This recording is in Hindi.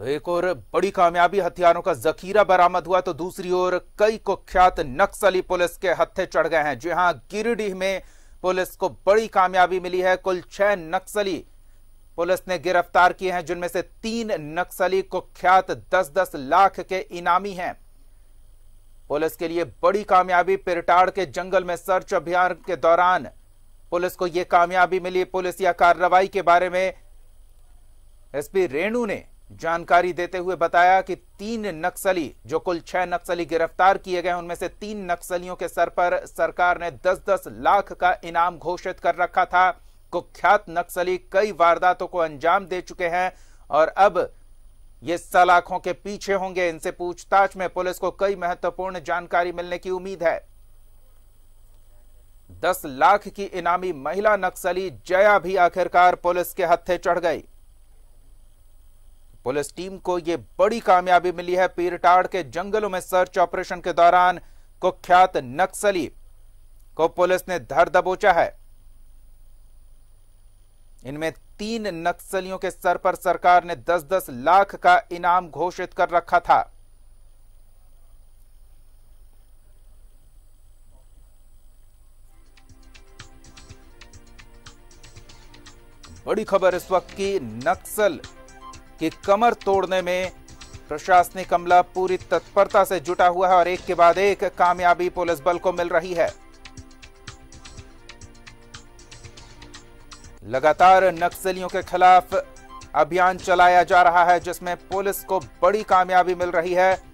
तो एक और बड़ी कामयाबी, हथियारों का जखीरा बरामद हुआ, तो दूसरी ओर कई कुख्यात नक्सली पुलिस के हत्थे चढ़ गए हैं। जी हां, गिरिडीह में पुलिस को बड़ी कामयाबी मिली है। कुल 6 नक्सली पुलिस ने गिरफ्तार किए हैं, जिनमें से 3 नक्सली कुख्यात 10-10 लाख के इनामी हैं। पुलिस के लिए बड़ी कामयाबी। पिरटाड़ के जंगल में सर्च अभियान के दौरान पुलिस को यह कामयाबी मिली। पुलिसिया कार्रवाई के बारे में एसपी रेणु ने जानकारी देते हुए बताया कि 3 नक्सली, जो कुल 6 नक्सली गिरफ्तार किए गए, उनमें से 3 नक्सलियों के सर पर सरकार ने 10-10 लाख का इनाम घोषित कर रखा था। कुख्यात नक्सली कई वारदातों को अंजाम दे चुके हैं और अब ये सलाखों के पीछे होंगे। इनसे पूछताछ में पुलिस को कई महत्वपूर्ण जानकारी मिलने की उम्मीद है। 10 लाख की इनामी महिला नक्सली जया भी आखिरकार पुलिस के हत्थे चढ़ गई। पुलिस टीम को यह बड़ी कामयाबी मिली है। पीरटाड़ के जंगलों में सर्च ऑपरेशन के दौरान कुख्यात नक्सली को पुलिस ने धर दबोचा है। इनमें 3 नक्सलियों के सर पर सरकार ने 10-10 लाख का इनाम घोषित कर रखा था। बड़ी खबर इस वक्त की, नक्सल कि कमर तोड़ने में प्रशासनिक अमला पूरी तत्परता से जुटा हुआ है और एक के बाद एक कामयाबी पुलिस बल को मिल रही है। लगातार नक्सलियों के खिलाफ अभियान चलाया जा रहा है, जिसमें पुलिस को बड़ी कामयाबी मिल रही है।